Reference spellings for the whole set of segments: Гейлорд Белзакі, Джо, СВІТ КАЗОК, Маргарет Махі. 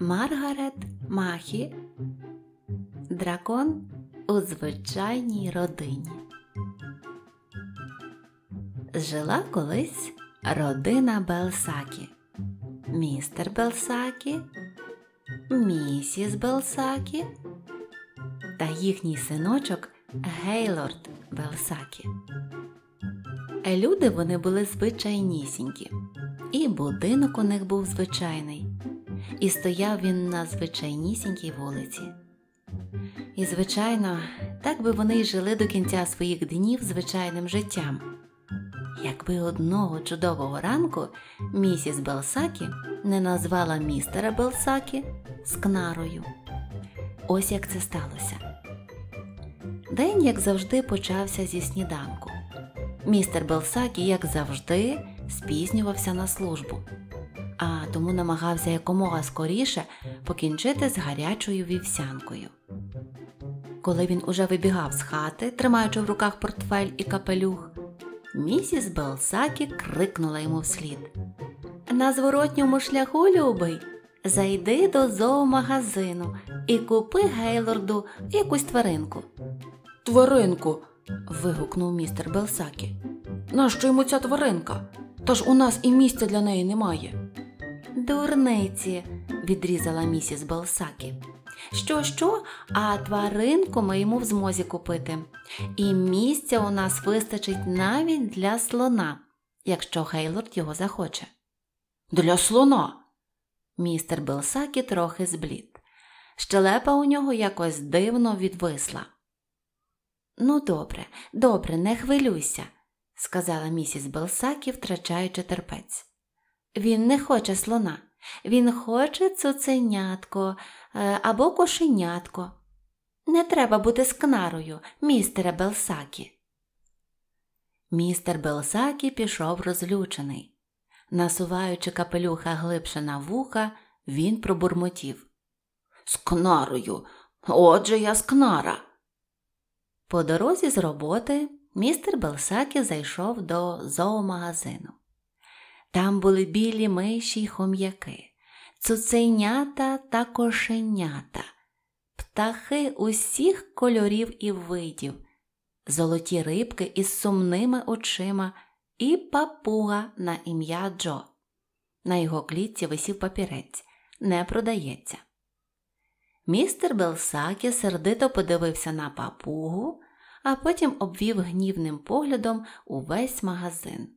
Маргарет Махі. Дракон у звичайній родині. Жила колись родина Белзакі. Містер Белзакі, місіс Белзакі та їхній синочок Гейлорд Белзакі. Люди вони були звичайнісінькі, і будинок у них був звичайний, і стояв він на звичайнісінькій вулиці. І, звичайно, так би вони й жили до кінця своїх днів звичайним життям, якби одного чудового ранку місіс Белзакі не назвала містера Белзакі скнарою. Ось як це сталося. День, як завжди, почався зі сніданку. Містер Белзакі, як завжди, спізнювався на службу, а тому намагався якомога скоріше покінчити з гарячою вівсянкою. Коли він уже вибігав з хати, тримаючи в руках портфель і капелюх, місіс Белзакі крикнула йому вслід: «На зворотньому шляху, любий, зайди до зоомагазину і купи Гейлорду якусь тваринку». «Тваринку!» – вигукнув містер Белзакі. «Нащо йому ця тваринка? Та ж у нас і місця для неї немає». «Дурниці!» – відрізала місіс Белзакі. «Що-що, а тваринку ми йому в змозі купити. І місця у нас вистачить навіть для слона, якщо Гейлорд його захоче». «Для слона?» Містер Белзакі трохи зблід. Щелепа у нього якось дивно відвисла. «Ну добре, добре, не хвилюйся», – сказала місіс Белзакі, втрачаючи терпець. «Він не хоче слона. Він хоче цуценятко або кошенятко. Не треба бути скнарою, містере Белзакі». Містер Белзакі пішов розлючений. Насуваючи капелюха глибше на вуха, він пробурмотів: «Скнарою! Отже я скнара!» По дорозі з роботи містер Белзакі зайшов до зоомагазину. Там були білі миші й хом'яки, цуценята та кошенята, птахи усіх кольорів і видів, золоті рибки із сумними очима і папуга на ім'я Джо. На його клітці висів папірець: «Не продається». Містер Белзакі сердито подивився на папугу, а потім обвів гнівним поглядом увесь магазин.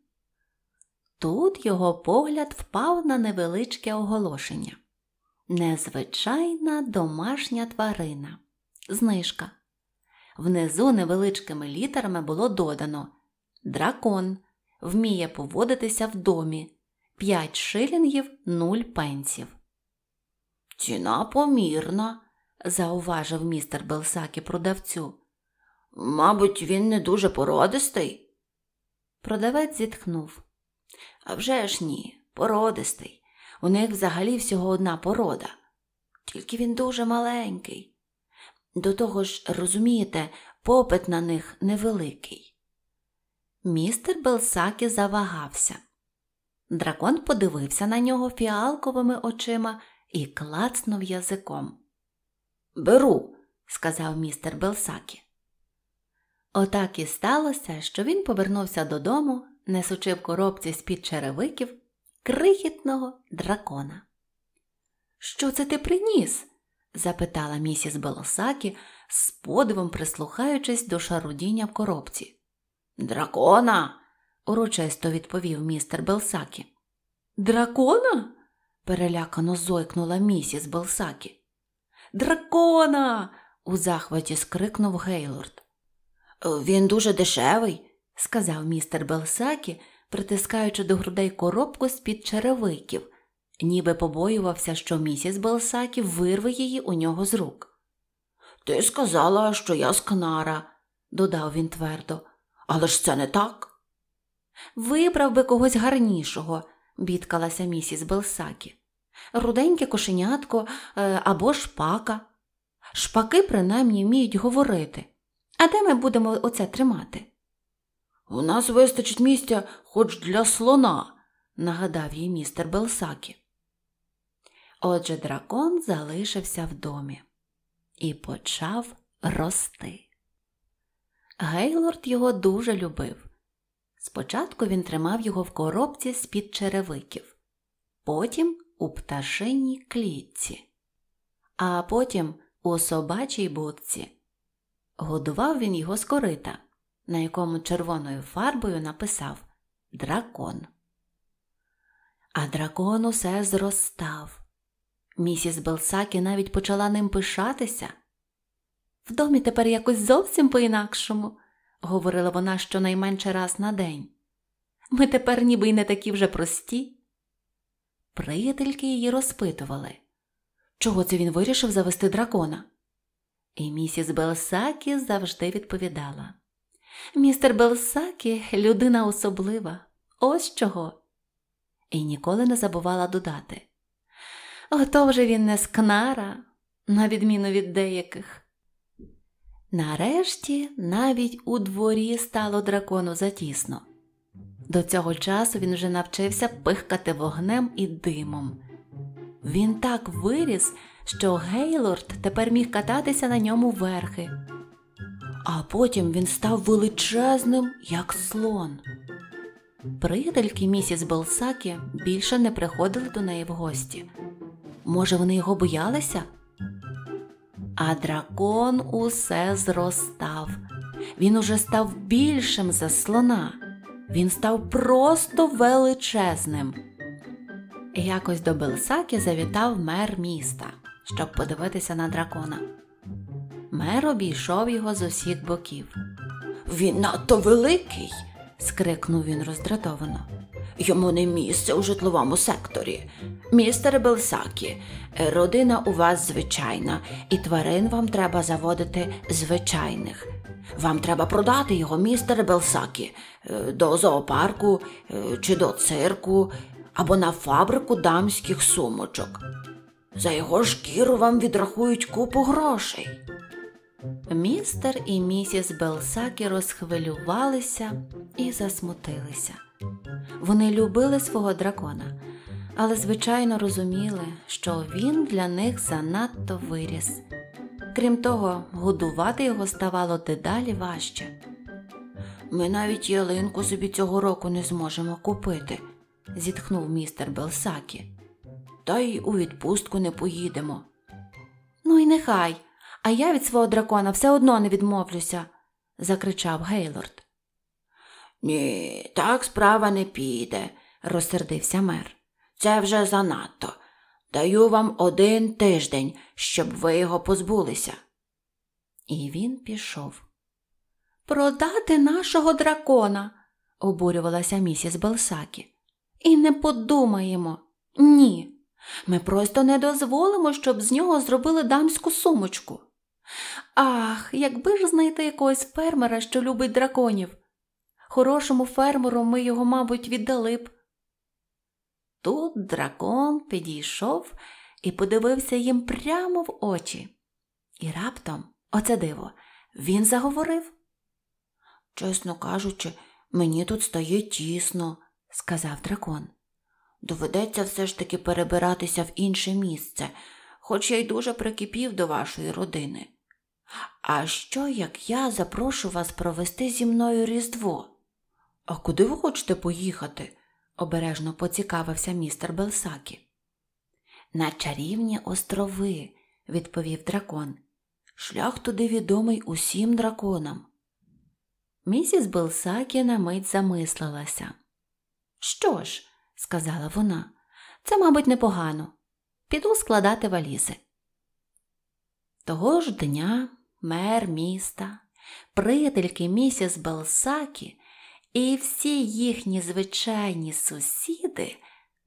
Тут його погляд впав на невеличке оголошення: «Незвичайна домашня тварина. Знижка». Внизу невеличкими літерами було додано: «Дракон. Вміє поводитися в домі. 5 шилінгів 0 пенсів». «Ціна помірна», – зауважив містер Белзакі продавцю. «Мабуть, він не дуже породистий?» Продавець зітхнув. «А вже ж ні, породистий. У них взагалі всього одна порода. Тільки він дуже маленький. До того ж, розумієте, попит на них невеликий». Містер Белзакі завагався. Дракон подивився на нього фіалковими очима і клацнув язиком. «Беру», – сказав містер Белзакі. Отак і сталося, що він повернувся додому, несучи в коробці з-під черевиків крихітного дракона. «Що це ти приніс?» – запитала місіс Белзакі, з подивом прислухаючись до шарудіння в коробці. «Дракона!» – урочисто відповів містер Белзакі. «Дракона?» – перелякано зойкнула місіс Белзакі. «Дракона!» – у захваті скрикнув Гейлорд. «Він дуже дешевий», – сказав містер Белзакі, притискаючи до грудей коробку з-під черевиків, ніби побоювався, що місіс Белзакі вирве її у нього з рук. «Ти сказала, що я скнара», – додав він твердо. «Але ж це не так». «Вибрав би когось гарнішого», – бідкалася місіс Белзакі. «Руденьке кошенятко або шпака. Шпаки принаймні вміють говорити. А де ми будемо оце тримати?» «У нас вистачить місця хоч для слона», – нагадав їй містер Белзакі. Отже, дракон залишився в домі і почав рости. Гейлорд його дуже любив. Спочатку він тримав його в коробці з-під черевиків, потім у пташиній клітці, а потім у собачій будці. Годував він його з корита, на якому червоною фарбою написав «Дракон». А дракон усе зростав. Місіс Белзакі навіть почала ним пишатися. «В домі тепер якось зовсім по-інакшому», – говорила вона щонайменше раз на день. «Ми тепер ніби й не такі вже прості». Приятельки її розпитували, чого це він вирішив завести дракона. І місіс Белзакі завжди відповідала: «Містер Белзакі – людина особлива, ось чого». І ніколи не забувала додати: «Ото вже він не скнара, на відміну від деяких». Нарешті навіть у дворі стало дракону затісно. До цього часу він вже навчився пихкати вогнем і димом. Він так виріс, що Гейлорд тепер міг кататися на ньому верхи. А потім він став величезним, як слон. Приятельки місіс Белзакі більше не приходили до неї в гості. Може, вони його боялися? А дракон усе зростав. Він уже став більшим за слона. Він став просто величезним. Якось до Белзакі завітав мер міста, щоб подивитися на дракона. Мер обійшов його з усіх боків. «Він надто великий!» – скрикнув він роздратовано. «Йому не місце у житловому секторі. Містере Белзакі, родина у вас звичайна, і тварин вам треба заводити звичайних. Вам треба продати його, містере Белзакі, до зоопарку чи до цирку, або на фабрику дамських сумочок. За його шкіру вам відрахують купу грошей». Містер і місіс Белзакі розхвилювалися і засмутилися. Вони любили свого дракона, але, звичайно, розуміли, що він для них занадто виріс. Крім того, годувати його ставало дедалі важче. «Ми навіть ялинку собі цього року не зможемо купити», – зітхнув містер Белзакі. «Та й у відпустку не поїдемо». «Ну і нехай, а я від свого дракона все одно не відмовлюся», – закричав Гейлорд. «Ні, так справа не піде», – розсердився мер. «Це вже занадто. Даю вам 1 тиждень, щоб ви його позбулися». І він пішов. «Продати нашого дракона!» – обурювалася місіс Белзакі. «І не подумаємо. Ні. Ми просто не дозволимо, щоб з нього зробили дамську сумочку. Ах, якби ж знайти якогось фермера, що любить драконів. Хорошому фермеру ми його, мабуть, віддали б». Тут дракон підійшов і подивився їм прямо в очі. І раптом, оце диво, він заговорив. «Чесно кажучи, мені тут стає тісно», – сказав дракон. «Доведеться все ж таки перебиратися в інше місце, хоч я й дуже прикипів до вашої родини. А що, як я запрошу вас провести зі мною Різдво?» «А куди ви хочете поїхати?» – обережно поцікавився містер Белзакі. «На чарівні острови», – відповів дракон. «Шлях туди відомий усім драконам». Місіс Белзакі на мить замислилася. «Що ж», – сказала вона, – «це, мабуть, непогано. Піду складати валізи». Того ж дня мер міста, приятельки місіс Белзакі і всі їхні звичайні сусіди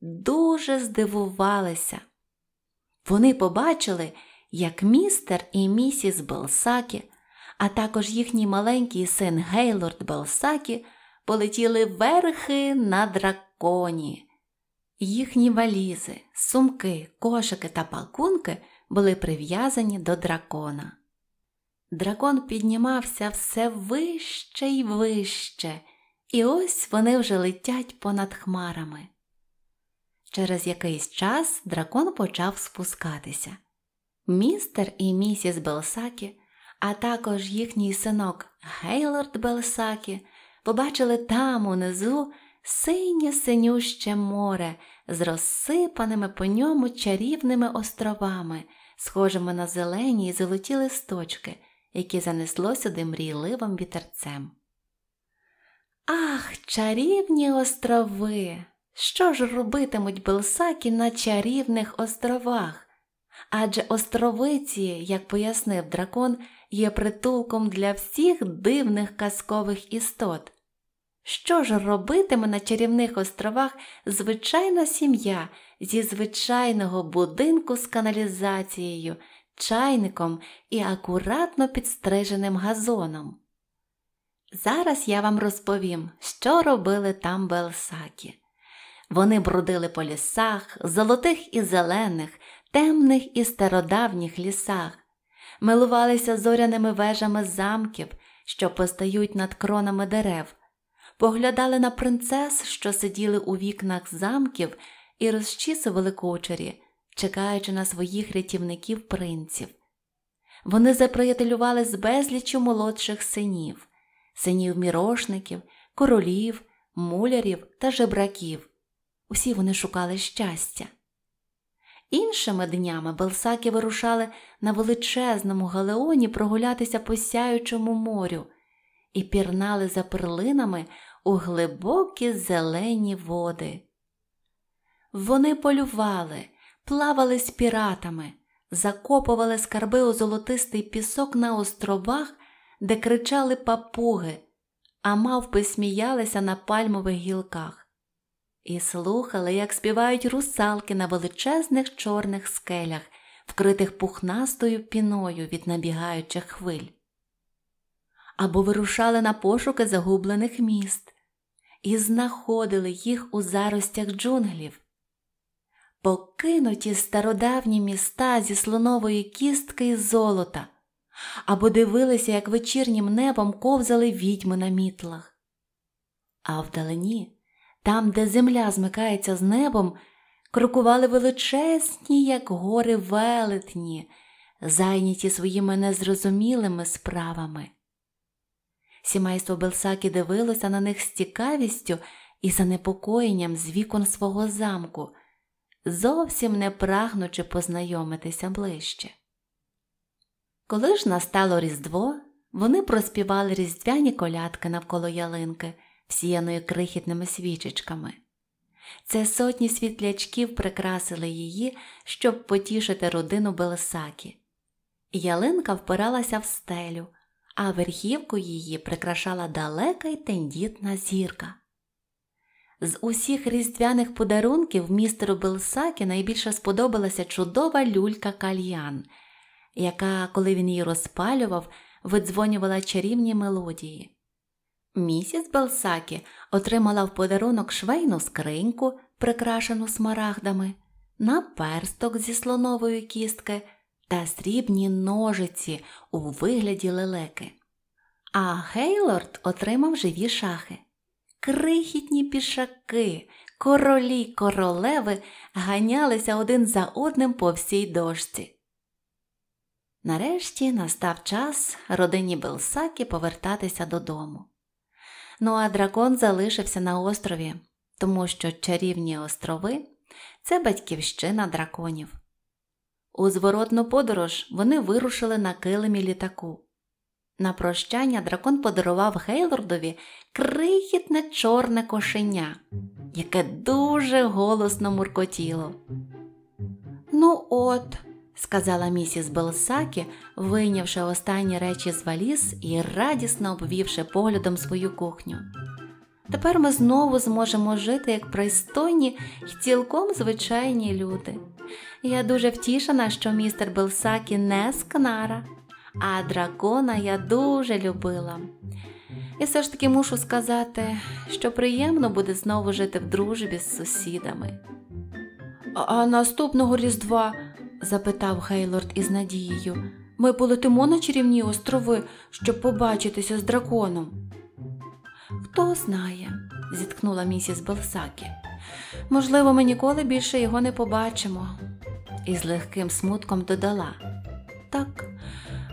дуже здивувалися. Вони побачили, як містер і місіс Белзакі, а також їхній маленький син Гейлорд Белзакі полетіли верхи на драконі. Їхні валізи, сумки, кошики та пакунки – були прив'язані до дракона. Дракон піднімався все вище й вище, і ось вони вже летять понад хмарами. Через якийсь час дракон почав спускатися. Містер і місіс Белзакі, а також їхній синок Гейлорд Белзакі, побачили там унизу синє-синюще море з розсипаними по ньому чарівними островами, схожими на зелені і золоті листочки, які занесло сюди мрійливим вітерцем. Ах, чарівні острови! Що ж робитимуть Белзакі на чарівних островах? Адже острови ці, як пояснив дракон, є притулком для всіх дивних казкових істот. Що ж робитиме на чарівних островах звичайна сім'я зі звичайного будинку з каналізацією, чайником і акуратно підстриженим газоном? Зараз я вам розповім, що робили там Белзакі. Вони бродили по лісах, золотих і зелених, темних і стародавніх лісах, милувалися зоряними вежами замків, що постають над кронами дерев, поглядали на принцес, що сиділи у вікнах замків і розчісували кучері, чекаючи на своїх рятівників-принців. Вони заприятелювали з безліччю молодших синів, синів-мірошників, королів, мулярів та жебраків. Усі вони шукали щастя. Іншими днями Белзакі вирушали на величезному галеоні прогулятися по сяючому морю і пірнали за перлинами у глибокі зелені води. Вони полювали, плавали з піратами, закопували скарби у золотистий пісок на островах, де кричали папуги, а мавпи сміялися на пальмових гілках. І слухали, як співають русалки на величезних чорних скелях, вкритих пухнастою піною від набігаючих хвиль. Або вирушали на пошуки загублених міст і знаходили їх у заростях джунглів. Покинуті стародавні міста зі слонової кістки і золота, або дивилися, як вечірнім небом ковзали відьми на мітлах. А вдалині, там, де земля змикається з небом, крокували величезні, як гори велетні, зайняті своїми незрозумілими справами. Сімейство Белзакі дивилося на них з цікавістю і занепокоєнням з вікон свого замку, зовсім не прагнучи познайомитися ближче. Коли ж настало Різдво, вони проспівали різдвяні колядки навколо ялинки, всіяної крихітними свічечками. Це сотні світлячків прикрасили її, щоб потішити родину Белзакі. Ялинка впиралася в стелю, а верхівку її прикрашала далека й тендітна зірка. З усіх різдвяних подарунків містеру Белзакі найбільше сподобалася чудова люлька-кальян, яка, коли він її розпалював, видзвонювала чарівні мелодії. Місіс Белзакі отримала в подарунок швейну скриньку, прикрашену смарагдами, наперсток зі слонової кістки та срібні ножиці у вигляді лелеки. А Гейлорд отримав живі шахи. Крихітні пішаки, королі й королеви ганялися один за одним по всій дошці. Нарешті настав час родині Белзакі повертатися додому. Ну а дракон залишився на острові, тому що чарівні острови – це батьківщина драконів. У зворотну подорож вони вирушили на килимі літаку. На прощання дракон подарував Гейлордові крихітне чорне кошеня, яке дуже голосно муркотіло. «Ну от», – сказала місіс Белзакі, вийнявши останні речі з валіз і радісно обвівши поглядом свою кухню. «Тепер ми знову зможемо жити як пристойні й цілком звичайні люди. Я дуже втішена, що містер Белзакі не з Канара, а дракона я дуже любила. І все ж таки мушу сказати, що приємно буде знову жити в дружбі з сусідами». «А наступного Різдва?» – запитав Гейлорд із надією. «Ми полетимо на чарівні острови, щоб побачитися з драконом». «Хто знає», – зітхнула місіс Белзакі. Можливо, ми ніколи більше його не побачимо. І з легким смутком додала. Так,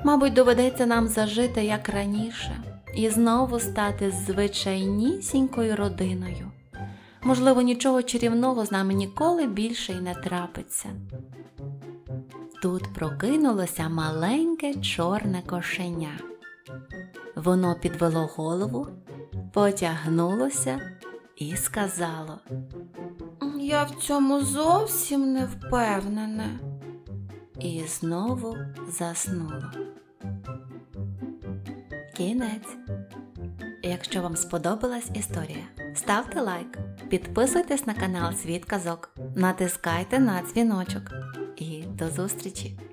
мабуть, доведеться нам зажити, як раніше, і знову стати звичайнісінькою родиною. Можливо, нічого чарівного з нами ніколи більше й не трапиться. Тут прокинулося маленьке чорне кошеня. Воно підвело голову, потягнулося і сказало. Я в цьому зовсім не впевнена. І знову заснуло. Кінець. Якщо вам сподобалась історія, ставте лайк, підписуйтесь на канал «Світ Казок», натискайте на дзвіночок. І до зустрічі!